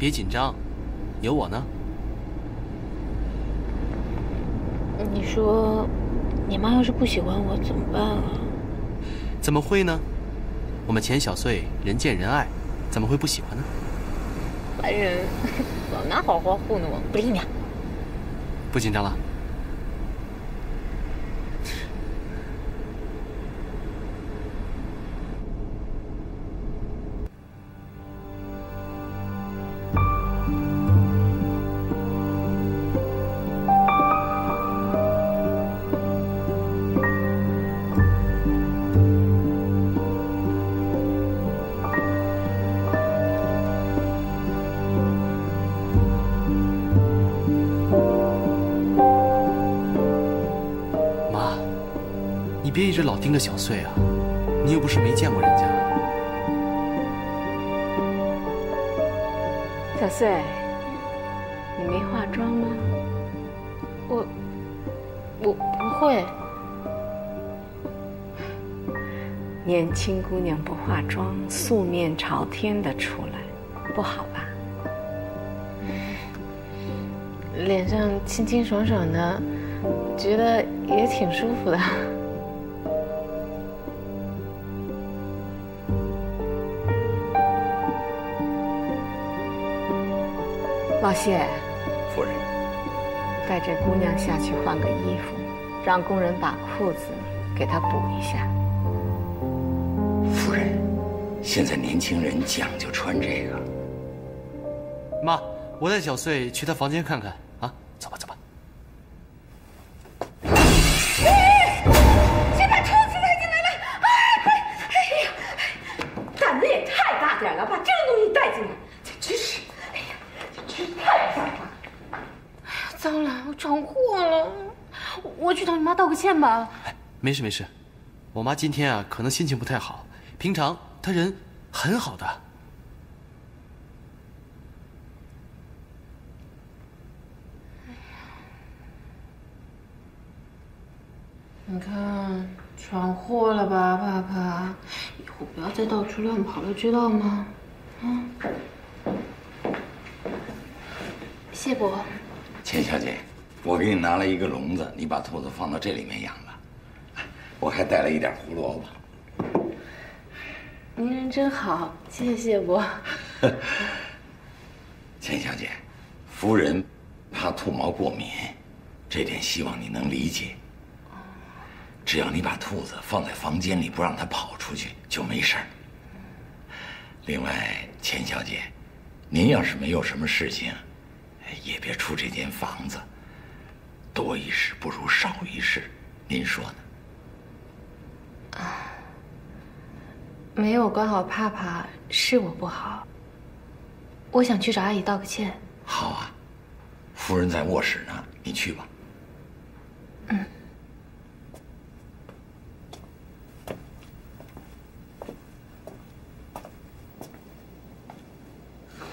别紧张，有我呢。你说，你妈要是不喜欢我怎么办啊？怎么会呢？我们钱小穗人见人爱，怎么会不喜欢呢？烦人，老拿好话糊弄我，不理你。不紧张了。 别一直老盯着小穗啊，你又不是没见过人家。小穗，你没化妆吗？我不会。年轻姑娘不化妆，素面朝天的出来，不好吧？脸上清清爽爽的，觉得也挺舒服的。 老谢，夫人，带这姑娘下去换个衣服，让工人把裤子给她补一下。夫人，现在年轻人讲究穿这个。妈，我带小穗去她房间看看啊，走吧，走吧。哎，谁把兔子带进来了？哎呀，胆子也太大点了，把这个东西带进来，真是。 太脏了！哎呀，糟了，我闯祸了！我去找你妈道个歉吧。哎，没事没事，我妈今天啊可能心情不太好，平常她人很好的。哎呀，你看闯祸了吧，爸爸？以后不要再到处乱跑了，知道吗？嗯。 谢伯，钱小姐，我给你拿了一个笼子，你把兔子放到这里面养吧。我还带了一点胡萝卜。您人真好，谢谢谢伯。钱小姐，夫人怕兔毛过敏，这点希望你能理解。只要你把兔子放在房间里，不让它跑出去，就没事儿。另外，钱小姐，您要是没有什么事情。 也别出这间房子，多一事不如少一事，您说呢？啊，没有管好帕帕是我不好。我想去找阿姨道个歉。好啊，夫人在卧室呢，你去吧。嗯。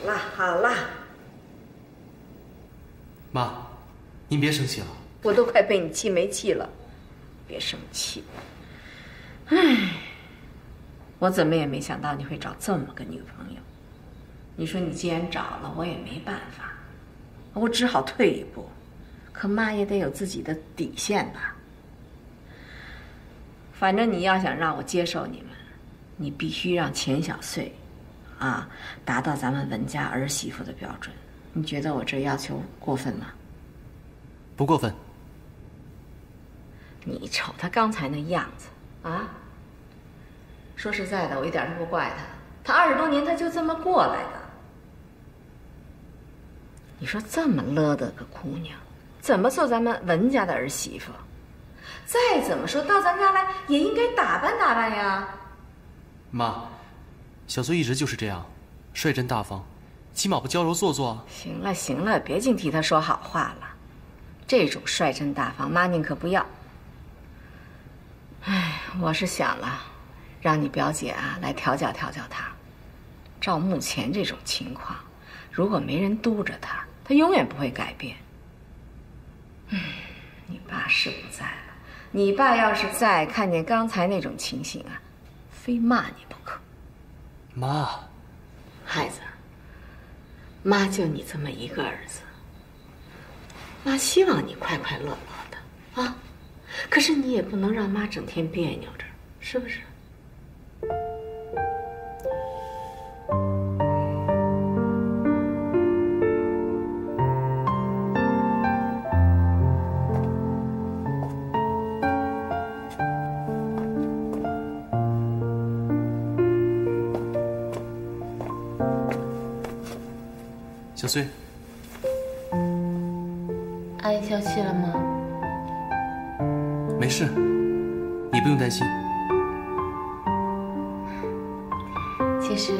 好啦，好啦。 妈，您别生气了，我都快被你气没气了，别生气。哎，我怎么也没想到你会找这么个女朋友。你说你既然找了，我也没办法，我只好退一步。可妈也得有自己的底线吧。反正你要想让我接受你们，你必须让钱小穗，啊，达到咱们文家儿媳妇的标准。 你觉得我这要求过分吗？不过分。你瞅他刚才那样子啊！说实在的，我一点都不怪他，他20多年他就这么过来的。你说这么勒的个姑娘，怎么做咱们文家的儿媳妇？再怎么说到咱家来，也应该打扮打扮呀。妈，小穗一直就是这样，率真大方。 起码不娇柔做作啊！行了行了，别净替他说好话了，这种率真大方，妈宁可不要。哎，我是想了，让你表姐啊来调教调教他。照目前这种情况，如果没人督着他，他永远不会改变。嗯，你爸是不在了，你爸要是在，看见刚才那种情形啊，非骂你不可。妈，孩子。 妈妈就你这么一个儿子，妈希望你快快乐乐的啊。可是你也不能让妈整天别扭着，是不是？ 小穗，阿姨消气了吗？没事，你不用担心。其实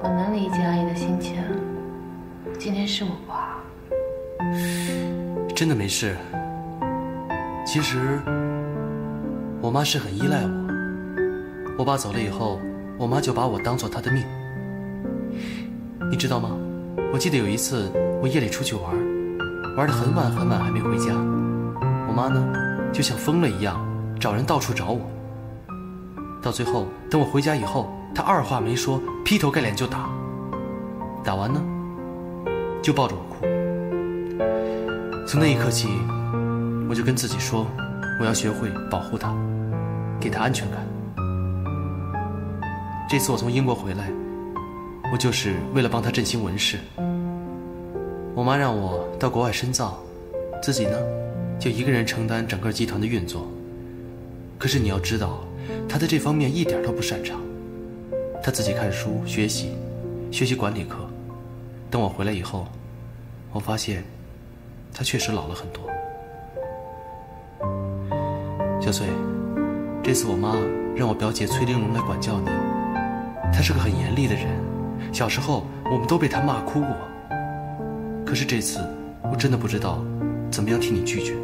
我能理解阿姨的心情，今天是我不好。真的没事。其实我妈是很依赖我，我爸走了以后，我妈就把我当做她的命，你知道吗？ 我记得有一次，我夜里出去玩，玩得很晚很晚还没回家，我妈呢就像疯了一样，找人到处找我。到最后，等我回家以后，她二话没说，劈头盖脸就打。打完呢，就抱着我哭。从那一刻起，我就跟自己说，我要学会保护她，给她安全感。这次我从英国回来。 我就是为了帮他振兴文氏。我妈让我到国外深造，自己呢，就一个人承担整个集团的运作。可是你要知道，她在这方面一点都不擅长。她自己看书学习，学习管理课。等我回来以后，我发现，她确实老了很多。小穗，这次我妈让我表姐崔玲珑来管教你。她是个很严厉的人。 小时候，我们都被他骂哭过。可是这次，我真的不知道怎么样替你拒绝。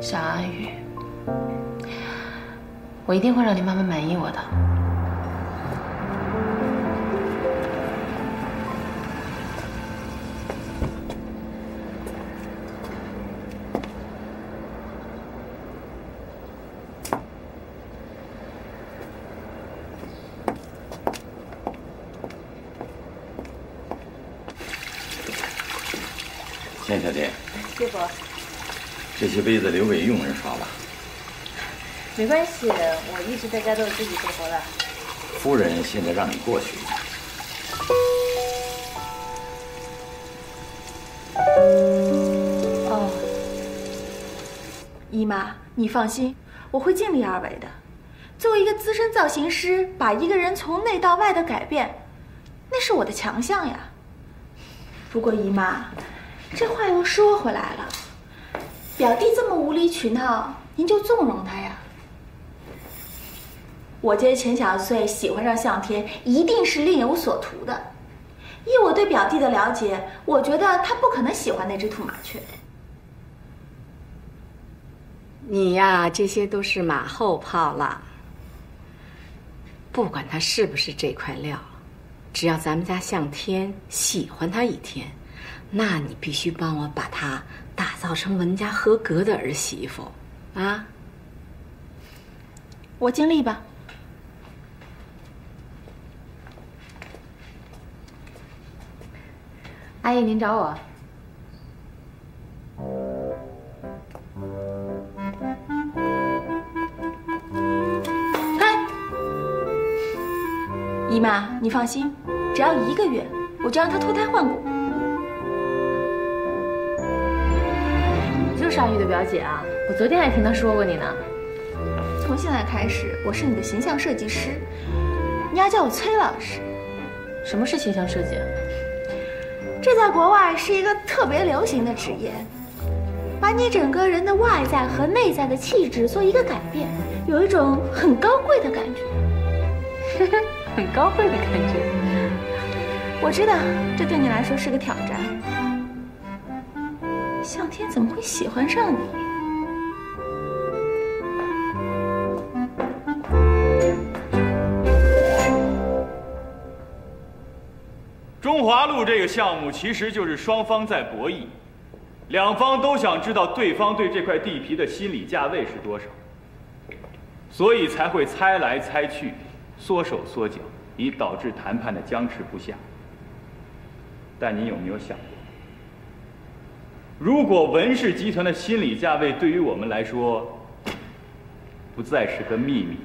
傻阿玉，我一定会让你妈妈满意我的。小蝶，师傅，这些杯子留给佣人刷吧。没关系，我一直在家都是自己生活的。夫人现在让你过去。哦，姨妈，你放心，我会尽力而为的。作为一个资深造型师，把一个人从内到外的改变，那是我的强项呀。不过，姨妈。 这话又说回来了，表弟这么无理取闹，您就纵容他呀。我觉得陈小穗喜欢上向天，一定是另有所图的。依我对表弟的了解，我觉得他不可能喜欢那只土麻雀。你呀，这些都是马后炮了。不管他是不是这块料，只要咱们家向天喜欢他一天。 那你必须帮我把她打造成文家合格的儿媳妇，啊！我尽力吧。阿姨，您找我？哎，姨妈，你放心，只要1个月，我就让她脱胎换骨。 上玉的表姐啊，我昨天还听她说过你呢。从现在开始，我是你的形象设计师，你要叫我崔老师。什么是形象设计啊？这在国外是一个特别流行的职业，把你整个人的外在和内在的气质做一个改变，有一种很高贵的感觉。很高贵的感觉。我知道，这对你来说是个挑战。 向天怎么会喜欢上你？中华路这个项目其实就是双方在博弈，两方都想知道对方对这块地皮的心理价位是多少，所以才会猜来猜去，缩手缩脚，以导致谈判的僵持不下。但你有没有想过，如果文氏集团的心理价位对于我们来说，不再是个秘密。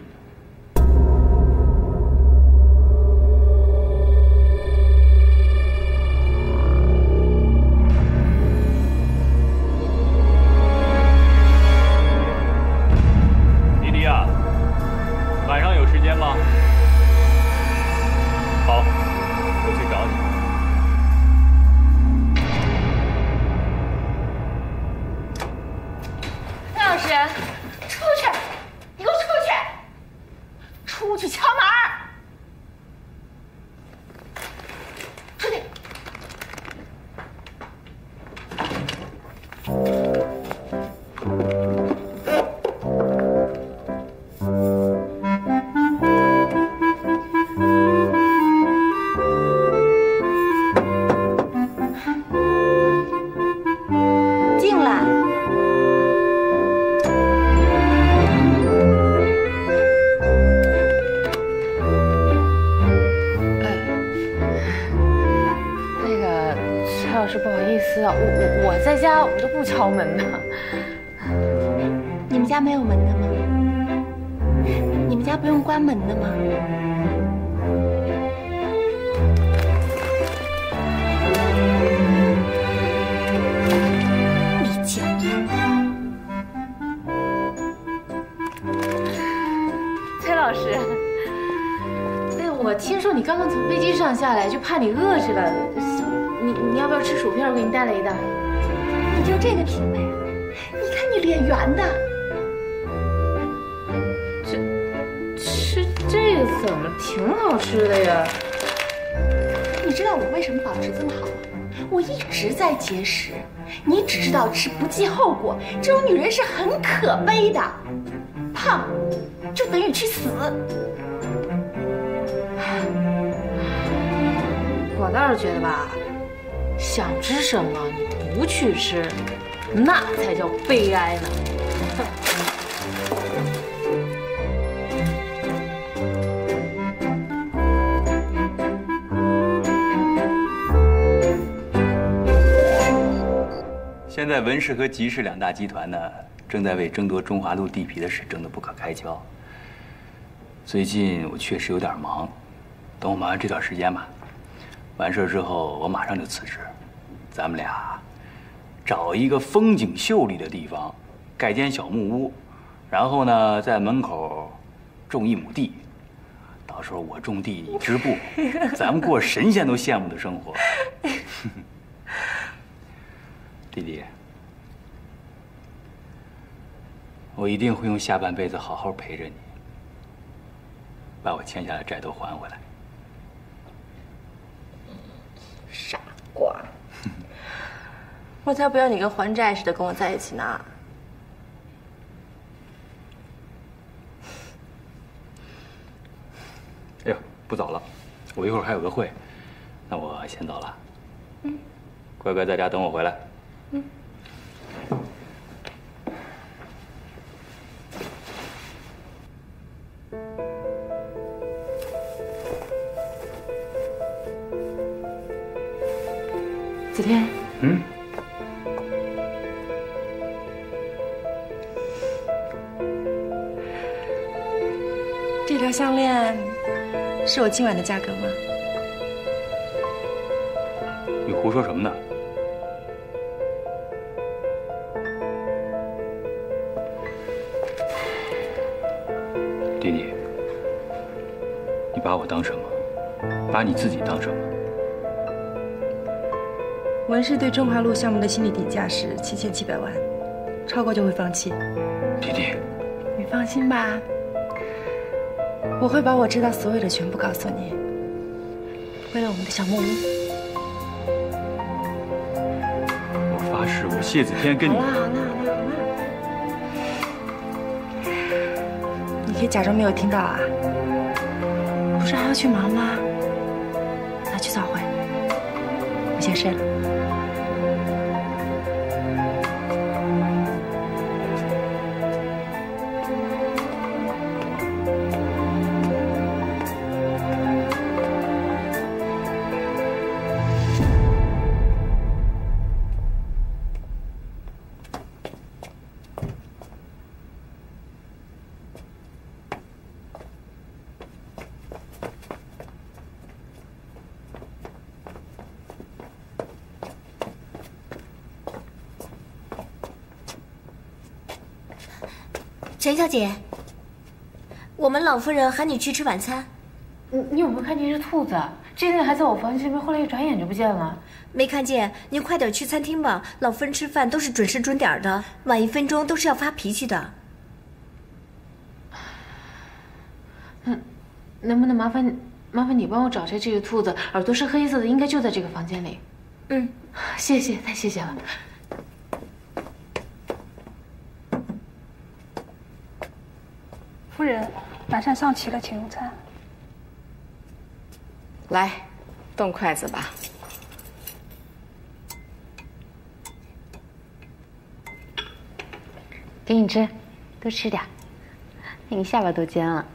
敲门呢？你们家没有门的吗？你们家不用关门的吗？李姐，崔老师，哎，我听说你刚刚从飞机上下来，就怕你饿着了。你要不要吃薯片？我给你带了一袋。 就这个品味，你看你脸圆的，这个怎么挺好吃的呀？你知道我为什么保持这么好吗？我一直在节食，你只知道吃不计后果，这种女人是很可悲的。胖就等于去死。我倒是觉得吧，想吃什么你。 不去吃，那才叫悲哀呢。现在文氏和吉氏两大集团呢，正在为争夺中华路地皮的事争得不可开交。最近我确实有点忙，等我忙完这段时间吧，完事之后我马上就辞职，咱们俩。 找一个风景秀丽的地方，盖间小木屋，然后呢，在门口种一亩地，到时候我种地，你织布，咱们过神仙都羡慕的生活。弟弟，我一定会用下半辈子好好陪着你，把我欠下的债都还回来。傻瓜。 我才不要你跟还债似的跟我在一起呢！哎呦，不早了，我一会儿还有个会，那我先走了。嗯，乖乖在家等我回来。嗯。子天。嗯。 这条项链是我今晚的价格吗？你胡说什么呢？弟弟，你把我当什么？把你自己当什么？文氏对中华路项目的心理底价是7700万，超过就会放弃。弟弟，你放心吧。 我会把我知道所有的全部告诉你，为了我们的小木屋。我发誓，我谢子天跟你。好了，你可以假装没有听到啊。不是还要去忙吗？那去早会，我先睡了。陈小姐，我们老夫人喊你去吃晚餐。你有没有看见一只兔子？之前还在我房间里面，后来一转眼就不见了。没看见，您快点去餐厅吧。老夫人吃饭都是准时准点的，晚一分钟都是要发脾气的。能不能麻烦你帮我找一下这个兔子？耳朵是黑色的，应该就在这个房间里。嗯，谢谢，太谢谢了。 夫人，晚上上齐了，请用餐。来，动筷子吧。给你吃，多吃点。你下巴都尖了。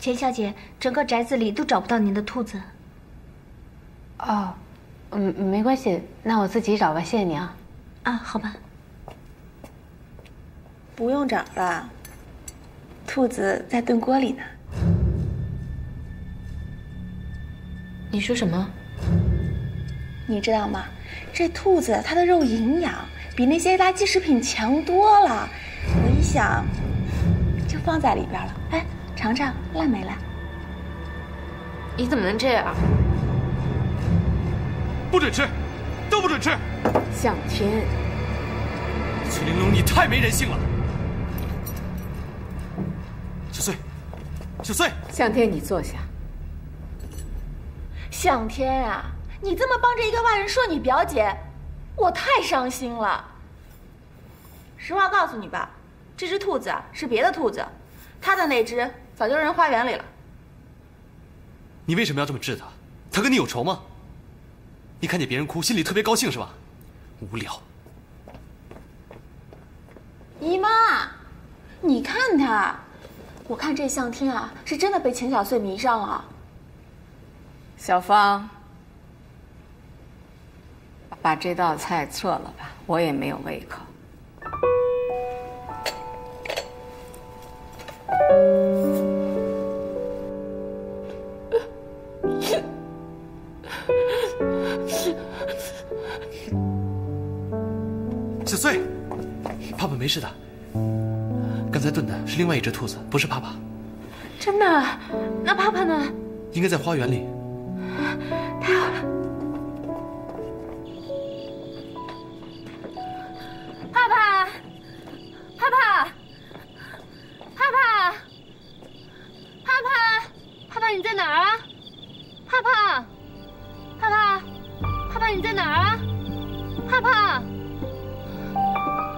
钱小姐，整个宅子里都找不到您的兔子。哦，没关系，那我自己找吧，谢谢你啊。啊，好吧。 不用找了，兔子在炖锅里呢。你说什么？你知道吗？这兔子它的肉营养比那些垃圾食品强多了。我一想，就放在里边了。哎，尝尝烂没烂？你怎么能这样？不准吃，都不准吃！向天，崔玲珑，你太没人性了！ 小翠，向天，你坐下。向天啊，你这么帮着一个外人说你表姐，我太伤心了。实话告诉你吧，这只兔子啊是别的兔子，它的那只早就扔花园里了。你为什么要这么治它？它跟你有仇吗？你看见别人哭，心里特别高兴是吧？无聊。姨妈，你看它。 我看这向天啊，是真的被秦小穗迷上了。小芳，把这道菜撤了吧，我也没有胃口。小穗，爸爸没事的。 刚才炖的是另外一只兔子，不是帕帕。真的？那帕帕呢？应该在花园里。太好了！帕帕，帕帕，帕帕，帕帕，帕帕，你在哪儿啊？帕帕，帕帕，帕帕，你在哪儿啊？帕帕，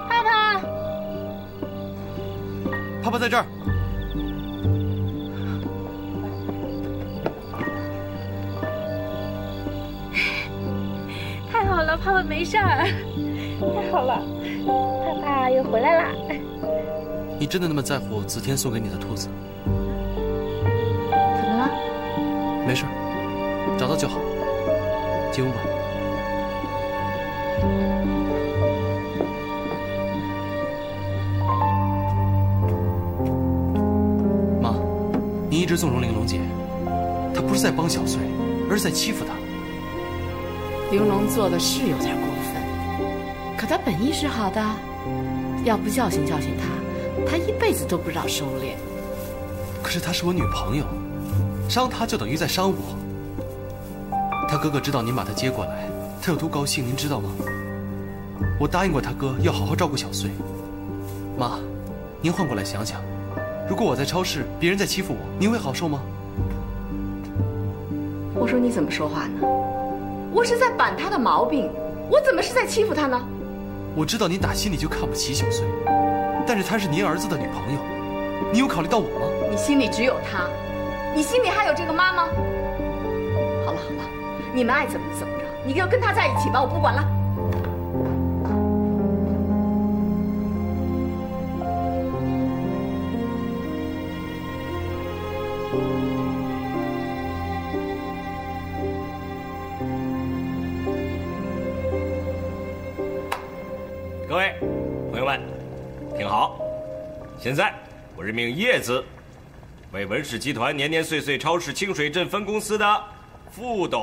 帕帕。 爸爸在这儿。太好了，爸爸没事儿。太好了，爸爸又回来了。你真的那么在乎子天送给你的兔子？怎么了？没事，找到就好。进屋吧。 一直纵容玲珑姐，她不是在帮小穗，而是在欺负她。玲珑做的是有点过分，可她本意是好的，要不教训教训她，她一辈子都不知道收敛。可是她是我女朋友，伤她就等于在伤我。她哥哥知道您把她接过来，她有多高兴，您知道吗？我答应过她哥要好好照顾小穗。妈，您换过来想想。 如果我在超市，别人在欺负我，您会好受吗？我说你怎么说话呢？我是在板他的毛病，我怎么是在欺负他呢？我知道您打心里就看不起小穗，但是她是您儿子的女朋友，你有考虑到我吗？你心里只有她，你心里还有这个妈吗？好了好了，你们爱怎么怎么着，你要跟他在一起吧，我不管了。 各位朋友们，听好！现在我任命叶子为文氏集团年年岁岁超市清水镇分公司的副董。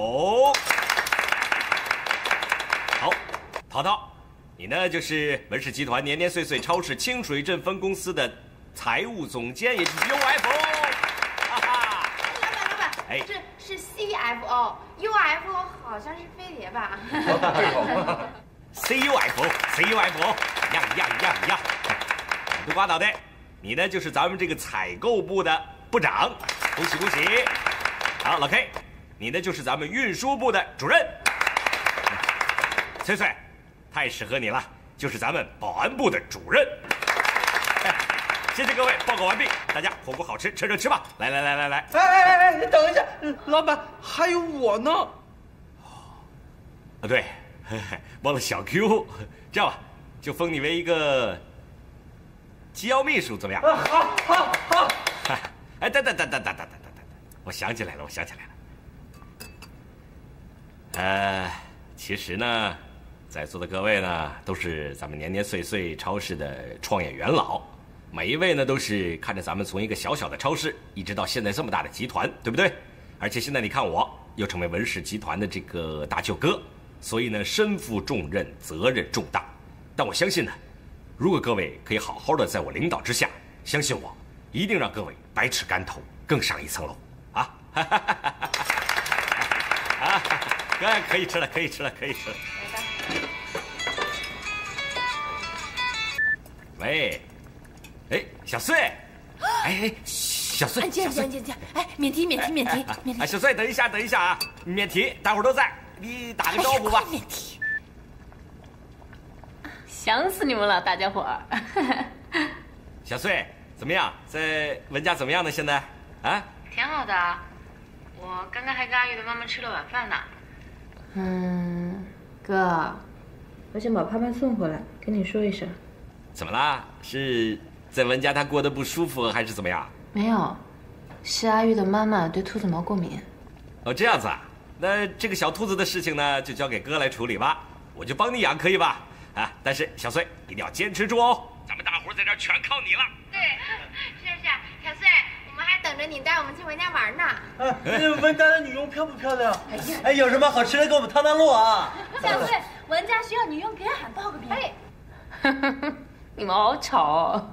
好，淘淘，你呢就是门氏集团年年岁岁超市清水镇分公司的财务总监，也就是 UFO。哈哈，老板，哎，是 CFO，UFO 好像是飞碟吧？CUFO，一样。独瓜脑袋，你呢就是咱们这个采购部的部长，恭喜！好，老 K， 你呢就是咱们运输部的主任，翠翠，太适合你了，就是咱们保安部的主任。哎，谢谢各位，报告完毕，大家火锅好吃，吃吧！来，哎，你等一下，老板，还有我呢。啊，对。忘了小 Q， 这样吧，就封你为一个机要秘书，怎么样？好。哎，等，我想起来了。其实呢，在座的各位呢，都是咱们年年岁岁超市的创业元老，每一位呢都是看着咱们从一个小小的超市，一直到现在这么大的集团，对不对？而且现在你看我，又成为文氏集团的这个大舅哥。所以呢，身负重任，责任重大。但我相信呢，如果各位可以好好的在我领导之下，相信我，一定让各位百尺竿头更上一层楼啊！啊，可以吃了。喂，哎，小穗，哎，小穗，哎，免提。哎，小穗，等一下啊，免提，大伙儿都在。你打个招呼吧。没问题。想死你们了，大家伙儿。小穗怎么样？在文家怎么样呢？现在啊？挺好的，我刚刚还跟阿玉的妈妈吃了晚饭呢。嗯，哥，我想把盼盼送回来，跟你说一声。怎么啦？是在文家她过得不舒服，还是怎么样？没有，是阿玉的妈妈对兔子毛过敏。哦，这样子啊。那这个小兔子的事情呢，就交给哥来处理吧，我就帮你养，可以吧？啊，但是小穗一定要坚持住哦，咱们大伙儿在这儿全靠你了。对，是，小穗，我们还等着你带我们去文家玩呢。那文家的女佣漂不漂亮？哎，有什么好吃的给我们探探路啊？小穗，文家需要女佣给俺报个名。哎，你们好吵哦。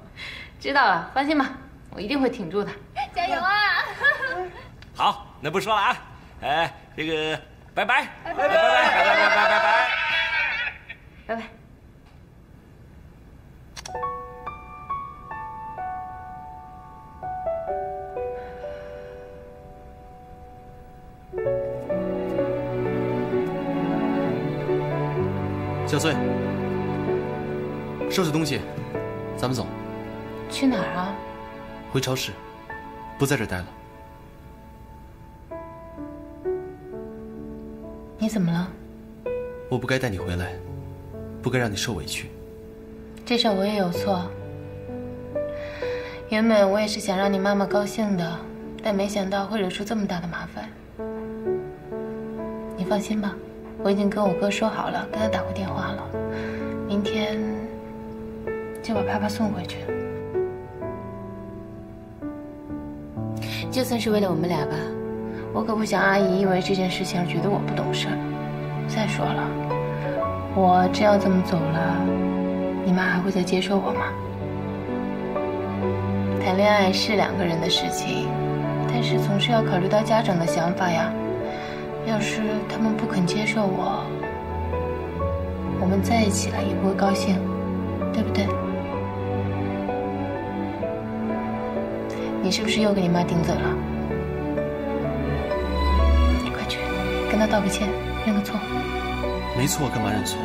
知道了，放心吧，我一定会挺住的。加油啊！好，那不说了啊，哎。这个拜拜。小穗，收拾东西，咱们走。去哪儿啊？回超市，不在这儿待了。你怎么了？我不该带你回来，不该让你受委屈。这事我也有错。原本我也是想让你妈妈高兴的，但没想到会惹出这么大的麻烦。你放心吧，我已经跟我哥说好了，跟他打过电话了，明天就把爸爸送回去。就算是为了我们俩吧。我可不想阿姨因为这件事情而觉得我不懂事儿。再说了，我真要这么走了，你妈还会再接受我吗？谈恋爱是两个人的事情，但是总是要考虑到家长的想法呀。要是他们不肯接受我，我们在一起了也不会高兴，对不对？你是不是又给你妈顶嘴了？跟他道个歉，认个错。没错，干嘛认错？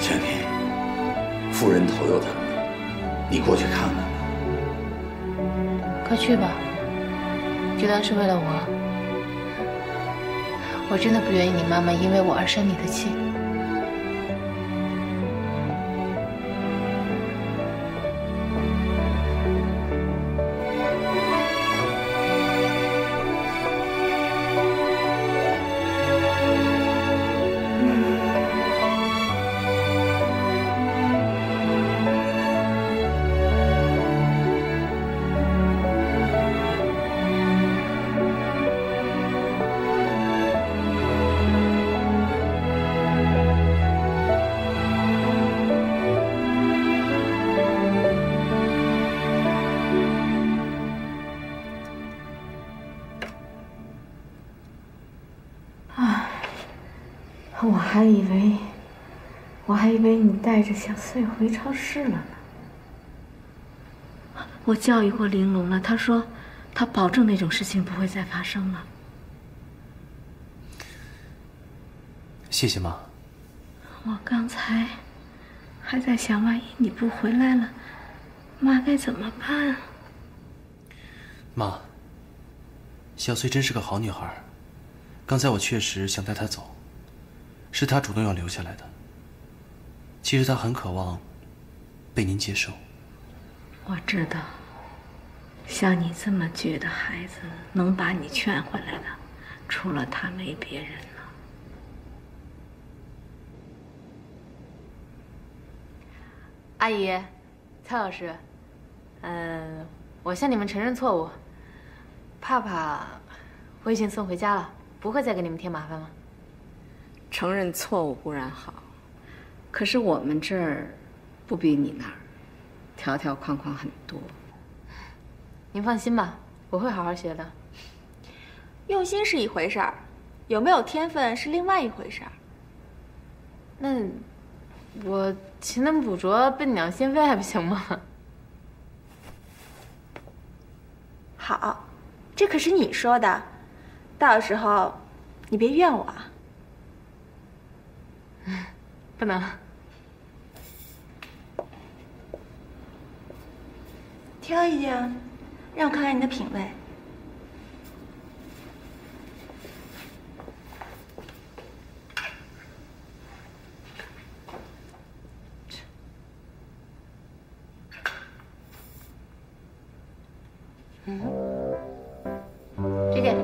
小林，夫人头有疼，你过去看看吧。快去吧，就当是为了我。我真的不愿意你妈妈因为我而生你的气。我还以为你带着小穗回超市了呢。我教育过玲珑了，她说，她保证那种事情不会再发生了。谢谢妈。我刚才还在想，万一你不回来了，妈该怎么办啊？妈，小穗真是个好女孩，刚才我确实想带她走。 是他主动要留下来的。其实他很渴望被您接受。我知道，像你这么倔的孩子，能把你劝回来的，除了他没别人了。阿姨，蔡老师，我向你们承认错误。爸爸，我已经送回家了，不会再给你们添麻烦了。 承认错误固然好，可是我们这儿不比你那儿，条条框框很多。您放心吧，我会好好学的。用心是一回事儿，有没有天分是另外一回事儿。那我勤能补拙，笨鸟先飞还不行吗？好，这可是你说的，到时候你别怨我啊。 不能。挑一件，让我看看你的品味。这件。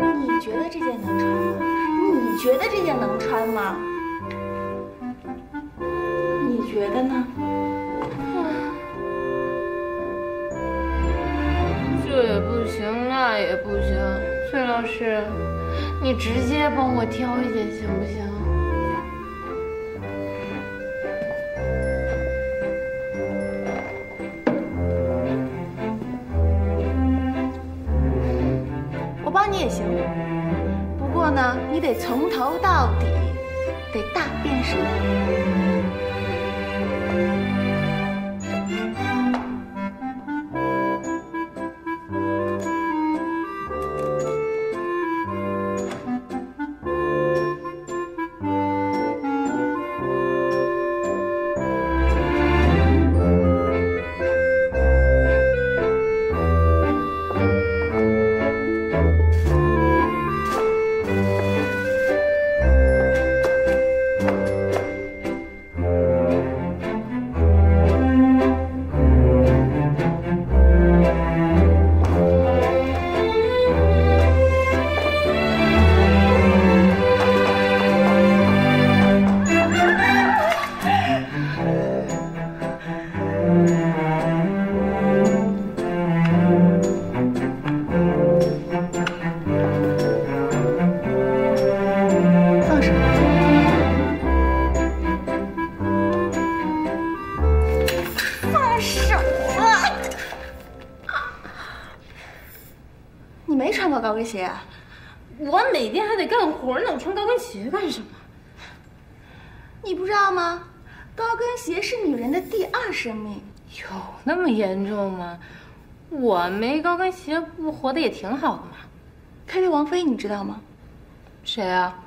你觉得这件能穿吗？你觉得呢？这也不行，那也不行。崔老师，你直接帮我挑一件行不行？ 你得从头到底，得大遍身。鞋啊，我每天还得干活呢，我穿高跟鞋干什么？你不知道吗？高跟鞋是女人的第二生命。有那么严重吗？我没高跟鞋，不活得也挺好的嘛。开特王妃，你知道吗？谁啊？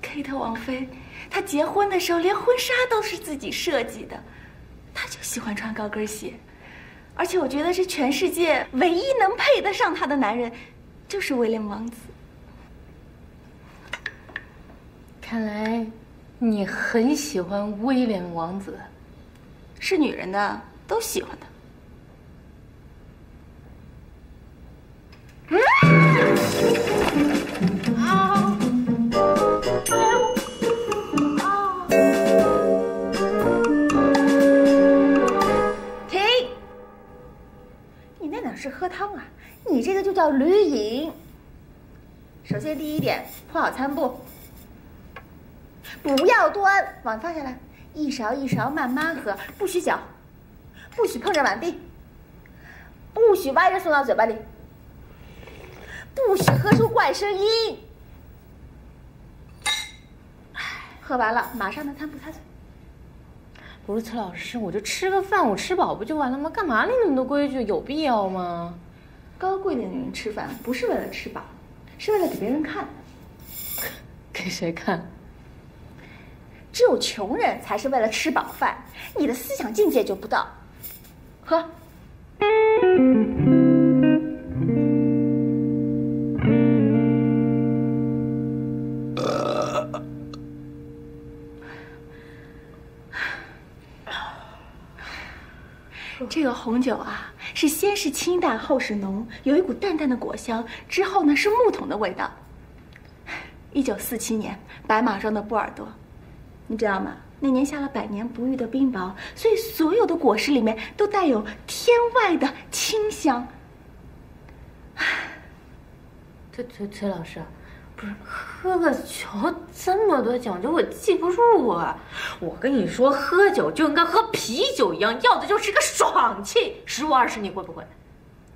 开特王妃，她结婚的时候连婚纱都是自己设计的，她就喜欢穿高跟鞋。 而且我觉得，这全世界唯一能配得上她的男人，就是威廉王子。看来，你很喜欢威廉王子。是女人的都喜欢他。是喝汤啊！你这个就叫驴饮。首先第一点，铺好餐布，不要端，碗放下来，一勺一勺慢慢喝，不许搅，不许碰着碗壁，不许歪着送到嘴巴里。不许喝出怪声音。喝完了马上的餐不擦嘴。不是崔老师，我就吃个饭，我吃饱不就完了吗？干嘛立那么多规矩？有必要吗？高贵的女人吃饭不是为了吃饱，是为了给别人看。给谁看？只有穷人才是为了吃饱饭，你的思想境界就不到。喝。 这个红酒啊，是先是清淡后是浓，有一股淡淡的果香，之后呢是木桶的味道。1947年，白马庄的波尔多，你知道吗？那年下了100年不遇的冰雹，所以所有的果实里面都带有天外的清香。崔老师，不是喝个酒这么多讲究，我记不住啊！我跟你说，喝酒就应该喝啤酒一样，要的就是个爽气。15、20，你会不会？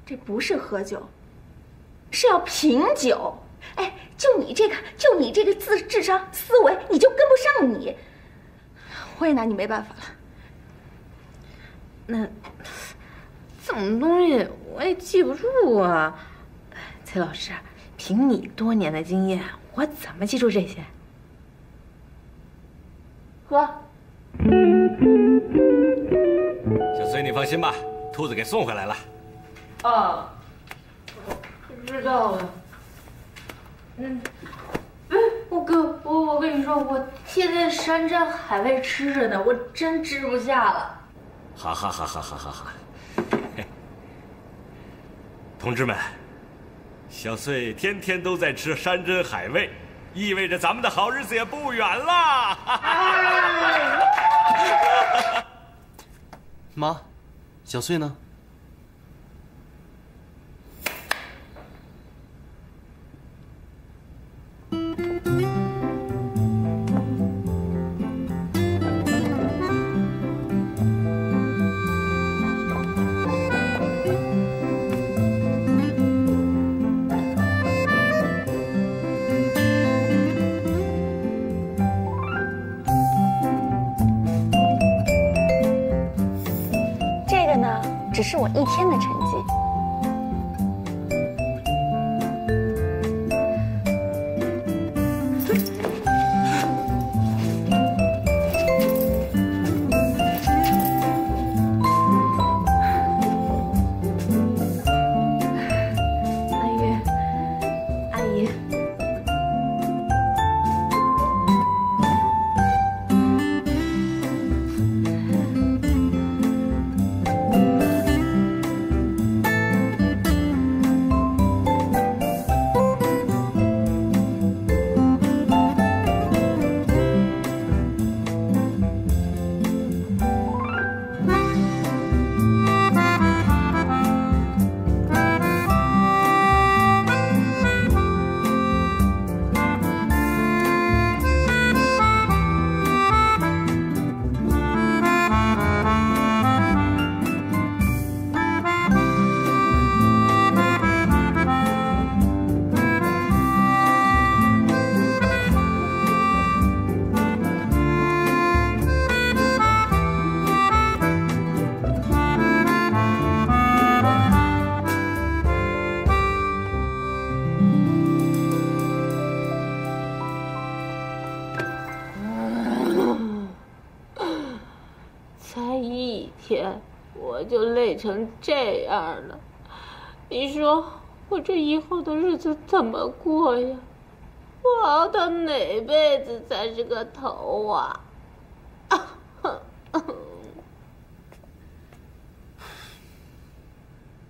这不是喝酒，是要品酒。哎，就你这个智商思维，你就跟不上你。 我也拿你没办法了。那这种东西我也记不住啊，崔老师，凭你多年的经验，我怎么记住这些？喝。小崔，你放心吧，兔子给送回来了。哦，不知道啊。嗯。 我跟你说，我天天山珍海味吃着呢，我真吃不下了。哈哈哈哈哈哈哈！同志们，小穗天天都在吃山珍海味，意味着咱们的好日子也不远啦！妈，小穗呢？是我一天的成绩。安月，阿姨，就累成这样了，你说我这以后的日子怎么过呀？我熬到哪辈子才是个头啊？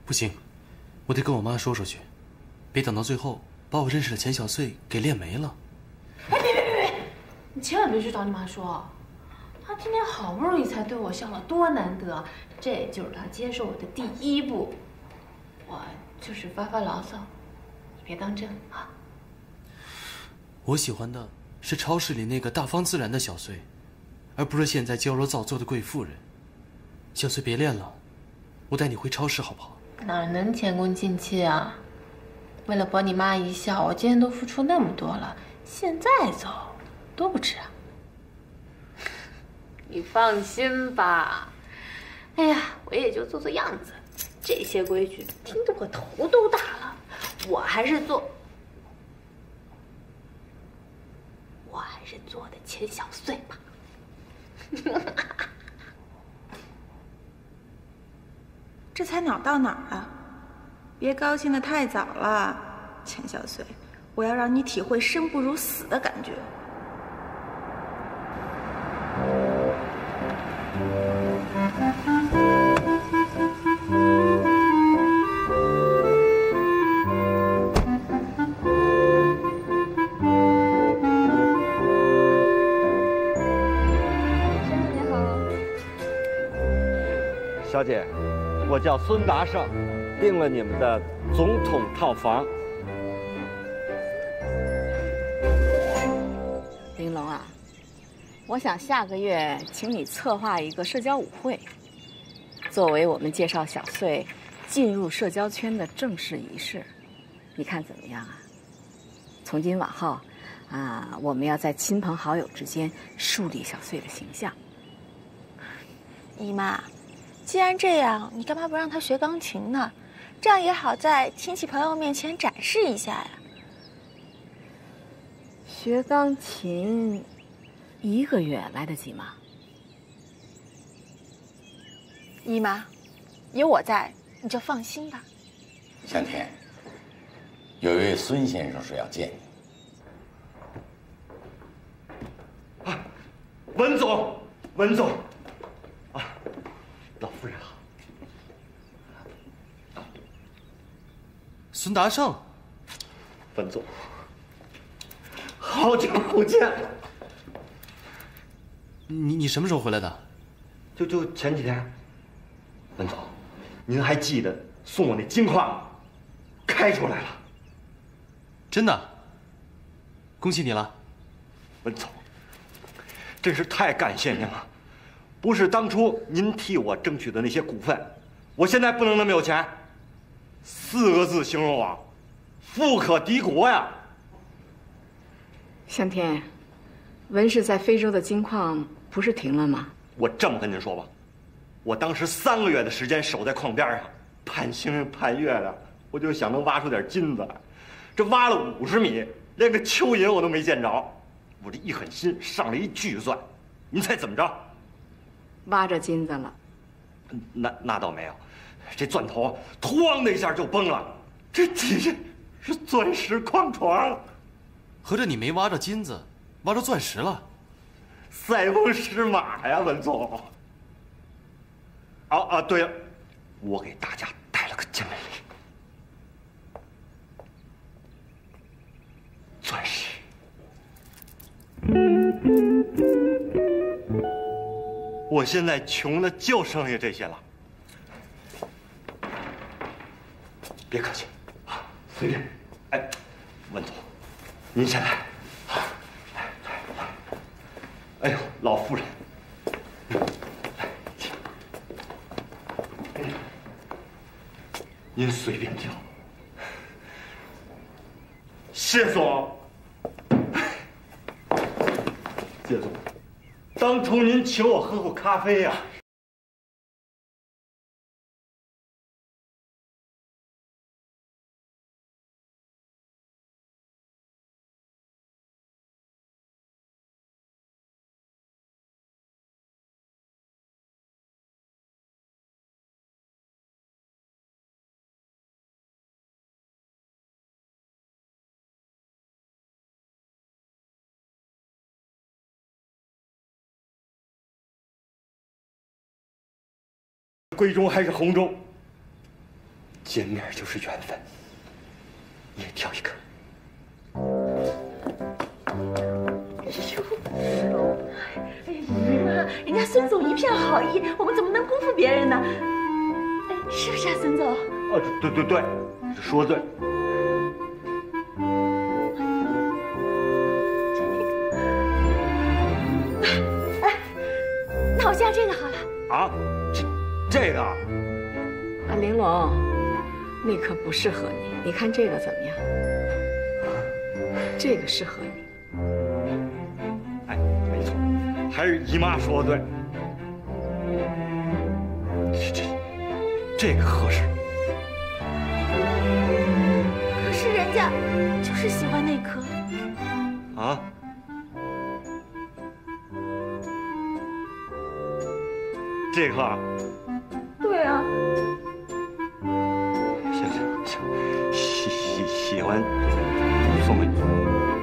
不行，我得跟我妈说说去，别等到最后把我认识的钱小穗给练没了。哎，别，你千万别去找你妈说。 他今天好不容易才对我笑了，多难得！这就是他接受我的第一步。我就是发发牢骚，你别当真啊。我喜欢的是超市里那个大方自然的小穗，而不是现在娇柔造作的贵妇人。小穗，别练了，我带你回超市好不好？哪能前功尽弃啊？为了博你妈一笑，我今天都付出那么多了，现在走多不值啊！你放心吧，哎呀，我也就做做样子，这些规矩听得我头都大了，我还是做的钱小碎吧。这才哪儿到哪儿啊？别高兴的太早了，钱小碎，我要让你体会生不如死的感觉。小姐，我叫孙达胜，订了你们的总统套房。玲珑啊，我想下个月请你策划一个社交舞会，作为我们介绍小穗进入社交圈的正式仪式，你看怎么样啊？从今往后，我们要在亲朋好友之间树立小穗的形象。姨妈。 既然这样，你干嘛不让他学钢琴呢？这样也好在亲戚朋友面前展示一下呀。学钢琴，1个月来得及吗？姨妈，有我在，你就放心吧。向天，有一位孙先生说要见你。啊，文总，文总。 老夫人好，孙达胜，文总，好久不见了。你什么时候回来的？就前几天。文总，您还记得送我那金矿吗？开出来了。真的？恭喜你了，文总，真是太感谢您了。 不是当初您替我争取的那些股份，我现在不能那么有钱。4个字形容我，富可敌国呀。向天，文氏在非洲的金矿不是停了吗？我这么跟您说吧，我当时3个月的时间守在矿边上，盼星盼月的，我就想能挖出点金子来。这挖了50米，连个蚯蚓我都没见着。我这一狠心，上了一巨钻。您猜怎么着？ 挖着金子了，那倒没有，这钻头哐的一下就崩了，这底下是钻石矿床，合着你没挖着金子，挖着钻石了，塞翁失马呀，文总。啊，对了，我给大家带了个见面礼，钻石。 我现在穷的就剩下这些了，别客气啊，随便。哎，文总，您先来，来。哎呦，老夫人，来，请。您随便挑。谢总，谢总。 当初您请我喝过咖啡呀。闺中还是红中，见面就是缘分。你也挑一个。哎呦，姨妈，人家孙总一片好意，我们怎么能辜负别人呢？哎，是不是啊，孙总？啊，对，你说对。那颗不适合你，你看这个怎么样？这个适合你。哎，没错，还是姨妈说的对。这个合适。可是人家就是喜欢那颗。啊？ 这颗？对啊。行，喜欢送给你。